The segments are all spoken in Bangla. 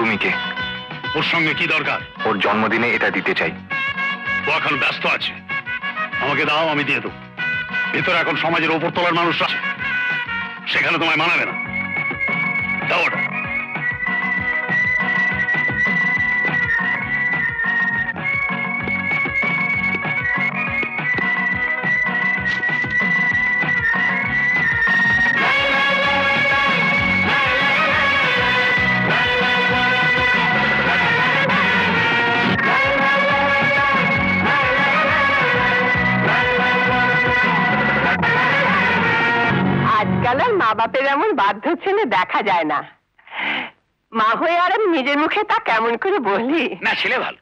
রুমিকে। ওর সঙ্গে কি দরকার? ওর জন্মদিনে এটা দিতে চাই। ও এখন ব্যস্ত আছে, আমাকে দাও আমি দিয়ে দেবো। ভিতরে এখন সমাজের ওপর তলার মানুষ আছে, সেখানে তোমায় মানাবে না। দাও ওটা। মা বাপের এমন বাধ্য ছেলে দেখা যায় না। মা হয়ে আর নিজের মুখে তা কেমন করে বললি না? ছেলে ভালো,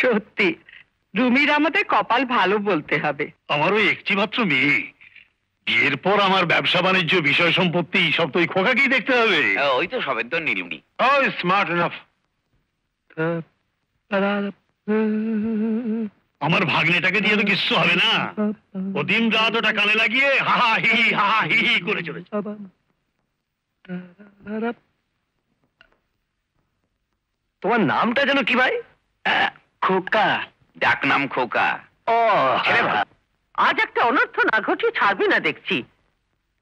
সত্যি রুমির আমাদের কপাল ভালো বলতে হবে। আমার ওই একটি মাত্র মেয়ে, বিয়ের পর আমার ব্যবসা বাণিজ্য বিষয় সম্পত্তি সব তো ওই খোকাকেই দেখতে হবে। ওই তো সবের দর নীলুনি, ও স্মার্ট এনাফ। আমার ভাগ্নেটাকে দিয়ে তো কিচ্ছু হবে না, ও দিন রাত ওটা কানে লাগিয়ে হা হি হি করে চলেছে। তোমার নামটা যেন কি ভাই? খোকা, ডাক নাম খোকা। ও আজ একটা অনর্থ না ঘটিয়ে ছাড়বি না দেখছি।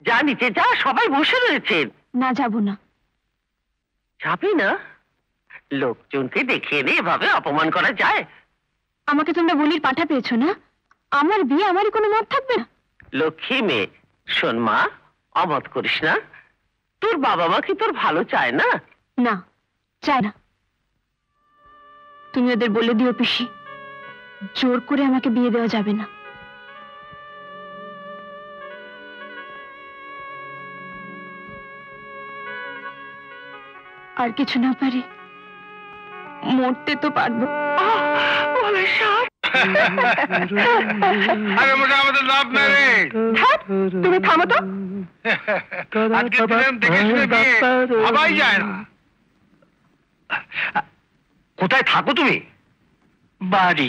যা নিচে যা, সবাই বসে রয়েছে। না যাব না। যাবি না? লোকজনকে দেখে এনে এভাবে অপমান করা যায়? আমাকে তোমরা বলির পাঠা পেয়েছো না? আমার বিয়ে আমারই কোনো মত থাকবে না? লক্ষ্মী মেয়ে, শোন মা, অমত করিস না। তোর বাবা মা কি তোর ভালো চায় না? না, চায় না। তুমি ওদের বলে দিও পিসি, জোর করে আমাকে বিয়ে দেওয়া যাবে না। আর কিছু না পারি, মরতে তো পারবো। কোথায় থাকো তুমি? বাড়ি।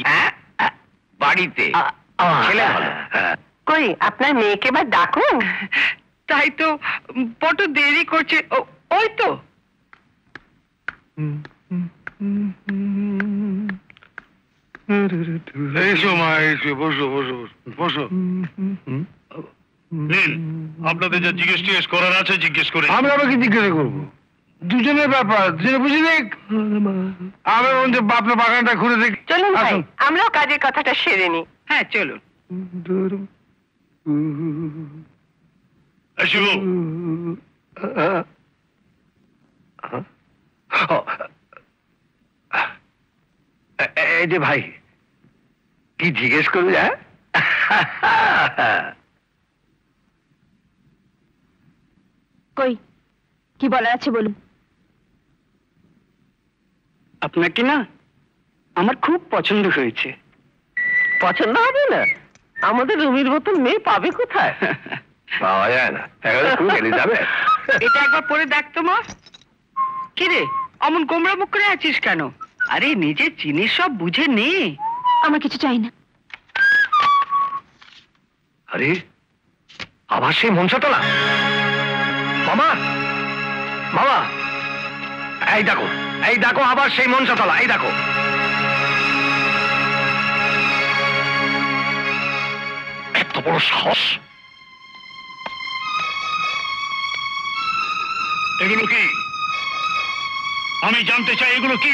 বাড়িতে? কই আপনার মেয়েকে বা ডাকুন। তাই তো, বড্ড দেরি করছে। ওই তো। আপনাদের যা জিজ্ঞেস করার আছে জিজ্ঞেস করে। আমরা আমাকে জিজ্ঞাসা করবো, দুজনের ব্যাপার। আমরা আপনার বাগানটা ঘুরে দেখি। চলুন, আমরাও কাজের কথাটা সেরে নি। হ্যাঁ চলুন। শিবু, এই যে ভাই, কি জিজ্ঞেস করবি? কই, কি বলার আছে বলুন। আপনাকে না আমার খুব পছন্দ হয়েছে। পছন্দ হবে না? আমাদের রুমির মতন মেয়ে পাবে কোথায়? পাওয়া যায় না। এটা একবার পরে দেখতো মা। কিরে অমন গোমড়া মুখ করে আছিস কেন? আরে নিজের জিনিস সব বুঝে নে। আমার কিছু চাই না। আরে আবার সেই মনসাটা না। মামা, মামা এই দেখো, এই দেখো, আবার সেই মনসাতলা। এই দেখো, এত বড় সাহস! এগুলো কি? আমি জানতে চাই এগুলো কি?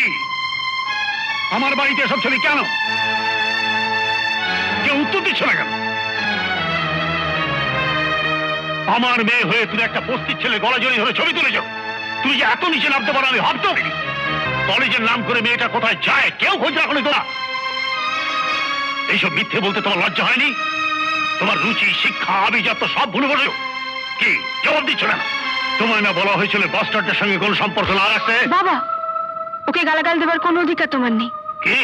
আমার বাড়িতে সব ছবি কেন? কেউ উত্তর দিচ্ছ না কেন? আমার মেয়ে হয়ে তুই একটা বস্তির ছেলে গলা জড়িয়ে ধরে ছবি তুলেছ। তুই যে এত নিচে নামতে পারো আমি ভাবতেও পারিনি। কলেজের নাম করে মেয়েটা কোথায় যায় কেউ খোঁজ রাখনি তোরা। এইসব মিথ্যে বলতে তোমার লজ্জা হয়নি? তোমার রুচি, শিক্ষা, আভিজাত্য সব ভুলে বসে কি জবাব দিচ্ছ না? তোমায় না বলা হয়েছিল বাস্টারদের সঙ্গে কোন সম্পর্ক না রাখতে? বাবা, ওকে গালাগাল দেবার কোন অধিকার তোমার নেই। কি?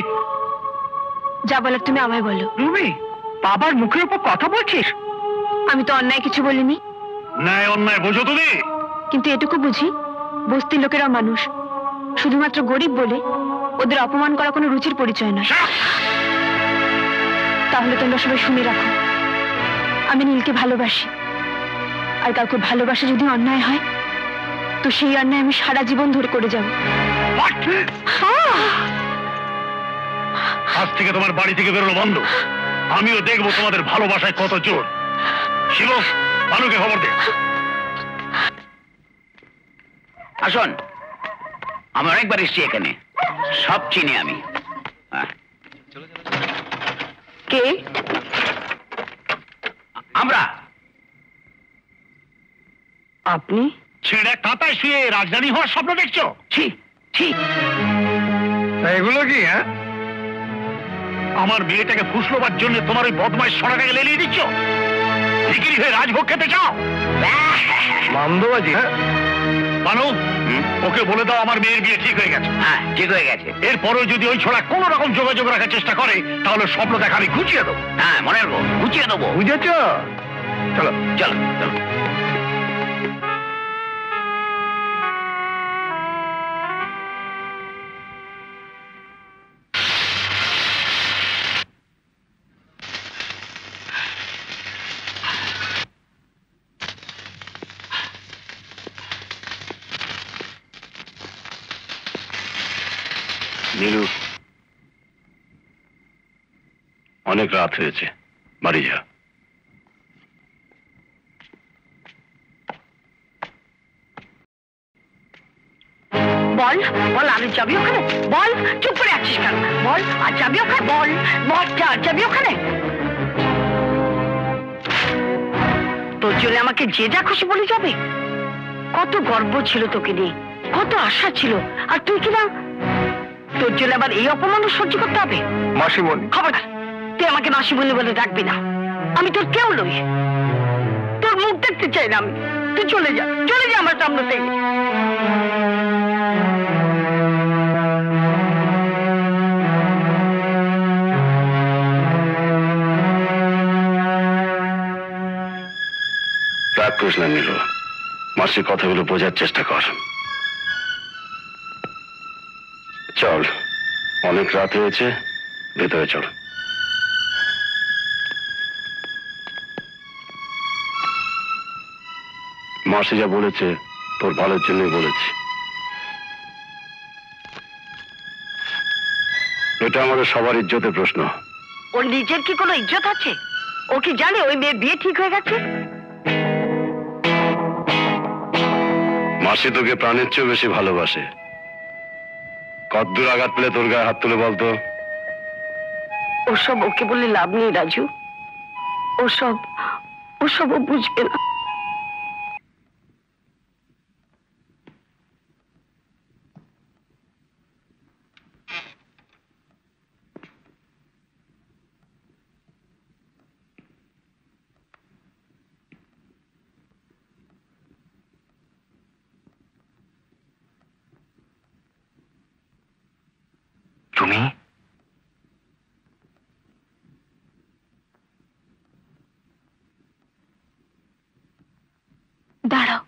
যা বলার তুমি আমায় বলো। রুমি, বাবার মুখের উপর কথা বলছিস? আমি তো অন্যায় কিছু বলিনি। ন্যায় অন্যায় বোঝো তুমি? কিন্তু এটুকু বুঝি বস্তির লোকেরা মানুষ, শুধুমাত্র গরিব বলে ওদের অপমান করা কোনো রুচির পরিচয় নয়। তাহলে তোমরা সবাই শুনে রাখো, আমি নীলকে ভালোবাসি। আর কাউকে ভালোবাসা যদি অন্যায় হয়, তো সেই অন্যায় আমি সারা জীবন ধরে করে যাব। আজ থেকে তোমার বাড়ি থেকে বেরোনো বন্ধ। আমিও দেখবো তোমাদের ভালোবাসায় কত জোর। শিব, মানুকে খবর দে। আসুন, আমি অনেকবার এসছি এখানে, সব চিনি আমি। কে আমরা? আপনি ছেড়ে কাঁটায় শুয়ে রাজধানী হওয়ার স্বপ্ন দেখছো? এগুলো কি? হ্যাঁ, আমার মেয়েটাকে ফুসলোবার জন্য তোমার ওই বদমাশ সরাটাকে লেলিয়ে দিচ্ছ। বিক্রি হয়ে রাজভোগ খেতে চাও? মামদোবাজি। মানব, ওকে বলে দাও আমার মেয়ের বিয়ে ঠিক হয়ে গেছে। হ্যাঁ, ঠিক হয়ে গেছে। এরপরেও যদি ওই ছোড়া কোন রকম যোগাযোগ রাখার চেষ্টা করে, তাহলে স্বপ্ন দেখা আমি গুছিয়ে দেবো। হ্যাঁ, মনে রাখবো, গুছিয়ে দেবো। বুঝেছ? চলো চলো চলো। নীলু, অনেক রাত হয়েছে, বাড়ি যা। বল বল, আমি যাবি ওখানে। বল, চুপ করে আছিস কেন? বল, আর যাবি ওখানে। বল বল, আর যাবি ওখানে। তোর জন্য আমাকে যে যা খুশি বলে যাবে। কত গর্ব ছিল তোকে নিয়ে, কত আশা ছিল, আর তুই কিনা তোর জন্য আবার এই অপমান সহ্য করতে হবে। মাসিমণি, খবরদার, তুই আমাকে মাসিমণি বলে ডাকবি না। আমি তোর কেউ নই, তোর মুখ দেখতে চাই না আমি। তুই চলে যা, চলে যা আমার সামনে থেকে। রাগ করিস না নীলু, মাসির কথাগুলো বোঝার চেষ্টা কর। চল, অনেক রাত হয়েছে, ভেতরে চল। মাসি যা বলেছে তোর ভালোর জন্যই বলেছে। এটা আমাদের সবার ইজ্জতের প্রশ্ন। ওর নিজের কি কোনো ইজ্জত আছে? ও কি জানে ওই মেয়ের বিয়ে ঠিক হয়ে গেছে? মাসি তোকে প্রাণের চেয়ে বেশি ভালোবাসে। কতদূর আঘাত পেলে তোর গায়ে হাত তুলে বলতো? ওসব ওকে বলে লাভ নেই রাজু, ওসব ও বুঝবে না। দাঁড়াও,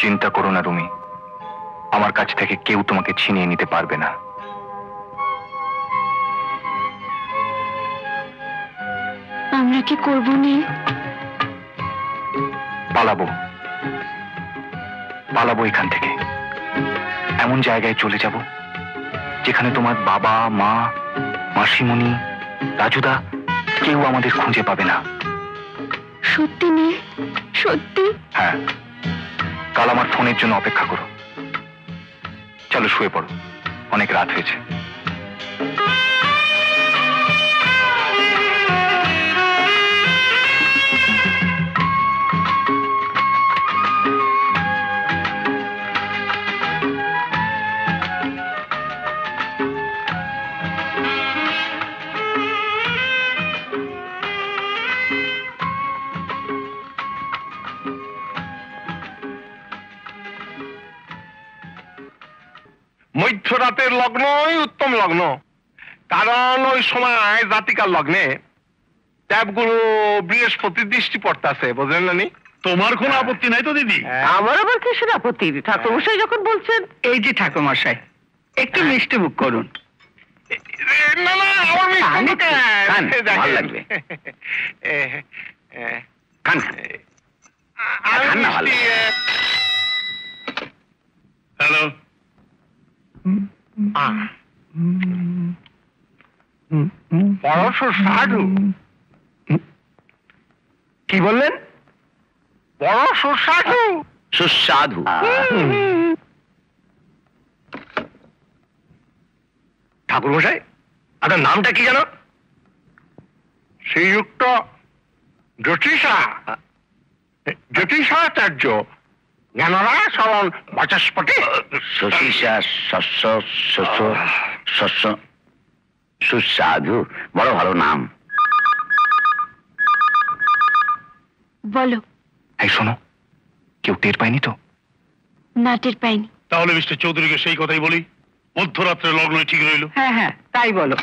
চিন্তা করো না রুমি, আমার কাছ থেকে কেউ তোমাকে ছিনিয়ে নিতে পারবে না। আমরা কি করব? পালাবো, পালাবো এখান থেকে। এমন জায়গায় চলে যাব যেখানে তোমার বাবা, মা, মাসিমণি, রাজুদা কেউ আমাদের খুঁজে পাবে না। সত্যি নেই? সত্যি? হ্যাঁ, কাল আমার ফোনের জন্য অপেক্ষা করো। চলো শুয়ে পড়ো, অনেক রাত হয়েছে। রাতের লগ্নই উত্তম লগ্ন, কারণ ওই সময় জাতিকার লগ্নে দেবগুরু বৃহস্পতি দৃষ্টি পড়তেছে, বুঝলেন নানি? তোমার কোন আপত্তি নাই তো দিদি? আমার আবার কিসের আপত্তি? ঠাকুরমশাই যখন বলছেন। এই যে ঠাকুরমশাই, একটু মিষ্টি মুখ করুন। না না, আমার মিষ্টি ভালো লাগবে। খান খান না, ভালো। হ্যালো, কি বললেন? বড় সুস্বাদু সুস্বাদু। ঠাকুরমশাই, আপনার নামটা কি জানো? শ্রীযুক্ত জ্যোতিষাচার্য সুস্বাদু। বড় ভালো নাম। বলো। এই শোনো, কেউ টের পায়নি তো? না, টের পাইনি। তাহলে মিস্টার চৌধুরীকে সেই কথাই বলি, মধ্যরাত্রে লগ্ন ঠিক রইল। হ্যাঁ হ্যাঁ, তাই বলো।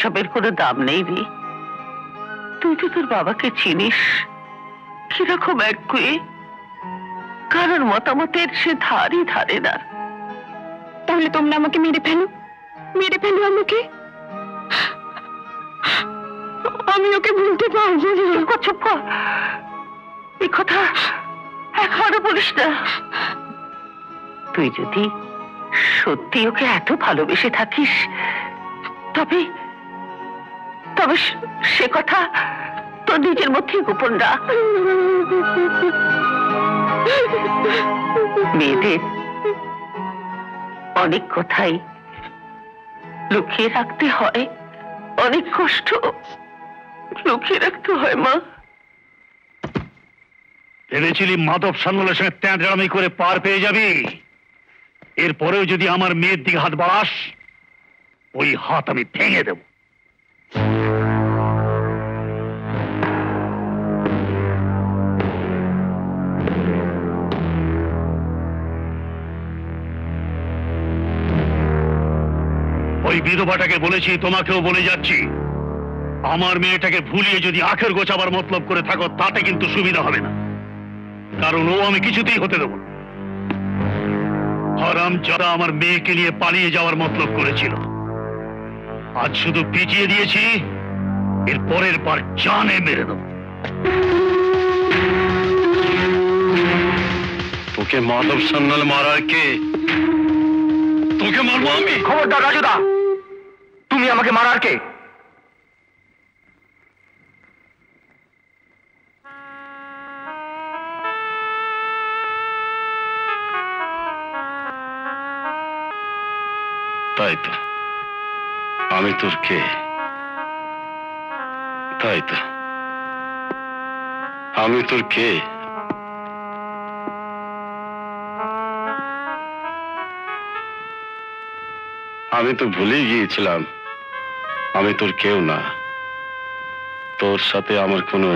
এসবের কোনো দাম নেই রে। তুই তো তোর বাবাকে চিনিস, কিরকম এক কুয়ে, কারোর মতামতের সে ধারই ধারে না। তাহলে তোমরা আমাকে মেরে ফেলো, মেরে ফেলো আমাকে। আমি ওকে ভুলতে পারবো না। চুপ কর, এই কথা এখনো বলিস না। তুই যদি সত্যি ওকে এত ভালোবেসে থাকিস, তবে তবে সে কথা তোর নিজের মধ্যে গোপন রাখ। মেয়েদের অনেক কথাই লুকিয়ে রাখতে হয়, অনেক কষ্ট লুকিয়ে রাখতে হয় মা। ভেবেছিলি মাধব সান্যালের সঙ্গে ত্যাঁড়ামি করে পার পেয়ে যাবি, এরপরেও যদি আমার মেয়ের দিকে হাত বাড়াস ওই হাত আমি ভেঙে দেব। ওই বিধবাটাকে বলেছি, তোমাকেও বলে যাচ্ছি, আমার মেয়েটাকে ভুলিয়ে যদি আখের গোছাবার মতলব করে থাকো তাতে কিন্তু সুবিধা হবে না, কারণ ও আমি কিছুতেই হতে দেব। হারাম যারা আমার মেয়েকে নিয়ে পালিয়ে যাওয়ার মতলব করেছিল, আজ শুধু পিছিয়ে দিয়েছি, এর পরের বার জানে মেরে দেব। তোকে মাধব সান্যাল মারার কে? তোকে মারবো আমি। খবরদার রাজুদা, তুমি আমাকে মারার কে? তাই তো, আমি তোর কে? তাই তো, আমি তোর কে? আমি তো ভুলেই গিয়েছিলাম আমি তোর কেউ না, তোর সাথে আমার কোনো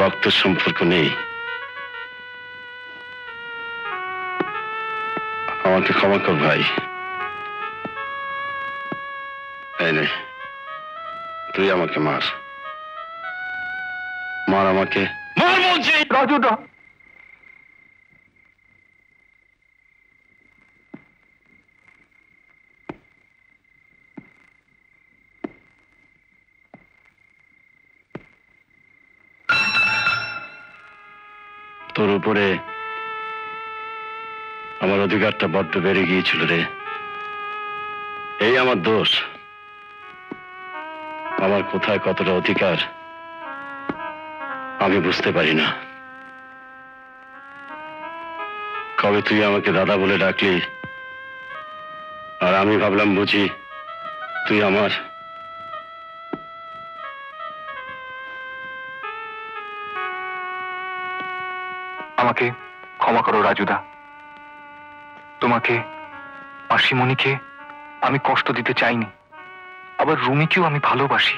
রক্তের সম্পর্ক নেই। আমাকে ক্ষমা কর ভাই। তুই আমাকে মার, মার আমাকে, মার বলছি। রাজুদা, তোর উপরে আমার অধিকারটা বড্ড বেড়ে গিয়েছিল রে, এই আমার দোষ। আমার কোথায় কতটা অধিকার আমি বুঝতে পারি না। কবে তুই আমাকে দাদা বলে ডাকলি, আর আমি ভাবলাম বুঝি তুই আমার। আমাকে ক্ষমা করো রাজুদা, তোমাকে মাসিমণিকে আমি কষ্ট দিতে চাইনি, আবার রুমিকেও আমি ভালোবাসি।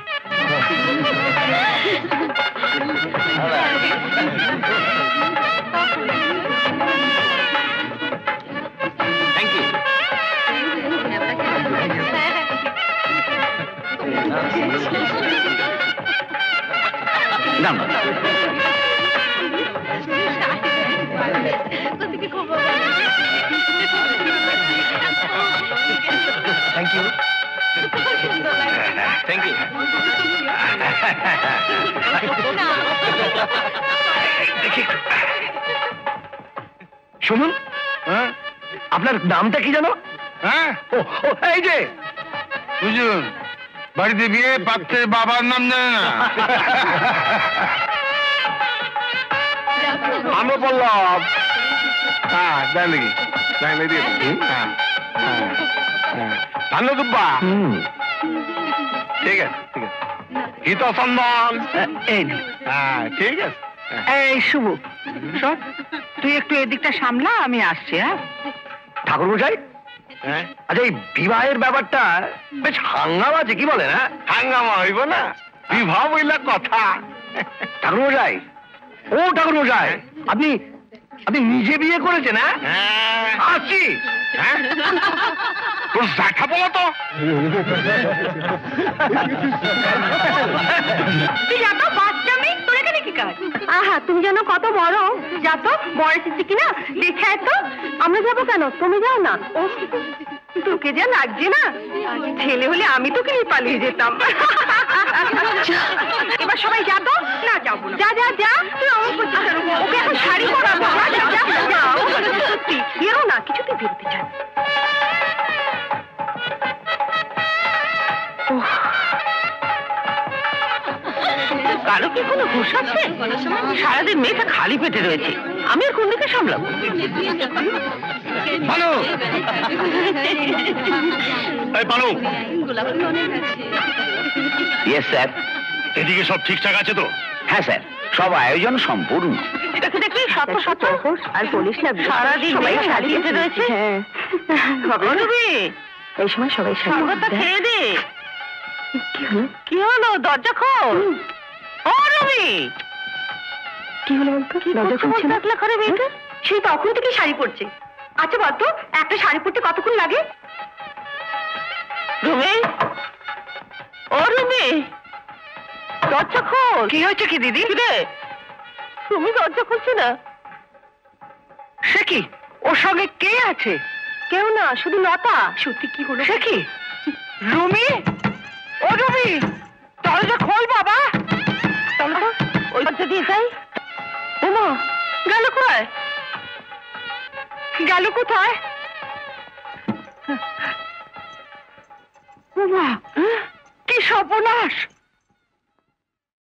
Thank you. Thank you. শুনুন, আপনার নামটা কি জানো? হ্যাঁ, এই যে বুঝুন, বাড়িতে বিয়ে, পাত্রের বাবার নাম জানে না। আমি বললাম হ্যাঁ, দেখ নাকি হ্যাঁ ভালো দুব্বা। ঠিক আছে ঠিক আছে, হিত সম্মান। হ্যাঁ ঠিক আছে। এই শুভ, তুই একটু এদিকটা সামলা, আমি আসছি। হ্যাঁ ঠাকুর মশাই, আচ্ছা এই বিবাহের ব্যাপারটা বেশ হাঙ্গামা আছে, কি বলে? না হাঙ্গামা হইব না, বিবাহ বইলা কথা। ঠাকুর মশাই, ও ঠাকুর মশাই, আপনি আপনি নিজে বিয়ে করেছেন? হ্যাঁ আসছি। হ্যাঁ তোর জাঠা বলো তো, তুই যা তো বাচ্চা মেয়ে, তোর এখানে কি কাজ? আহা তুমি জানো কত বড়, যা তো বড় চিঠি কিনা দেখে তো। আমরা যাবো কেন, তুমি যাও না। তোকে যা লাগছে না, ছেলে হলে আমি তোকে নিয়ে পালিয়ে যেতাম। এবার সবাই যা তো। না যাবো না, যা যা যা, তুই ওকে এখন শাড়ি পরাবো। সত্যি এও না, কিছুতেই ফিরতে চাই। কারো কি কোনো ঘুষ আছে? সারাদিন মেয়েটা খালি পেটে রয়েছে, আমি আর কোন দিকে সামলাবো? এদিকে সব ঠিকঠাক আছে তো? হ্যাঁ স্যার, সব আয়োজন সম্পূর্ণ। দরজা খোল। কি হলো সেই তখন থেকে শাড়ি পরছে। আচ্ছা বল তো, একটা শাড়ি পরতে কতক্ষণ লাগে? দরজা খোল। কি হয়েছে কি দিদি? তুমি দরজা খুলছো না? সে কি, ওর সঙ্গে কে আছে? কেউ না, শুধু লতা। সত্যি? কি হলো? সে কি, রুমি? ও রুমি, দরজা খোল বাবা। চলো তো ওই দরজা দিয়ে যাই। ওমা, গেল কোথায়? গেল কোথায়? ওমা, কি সর্বনাশ!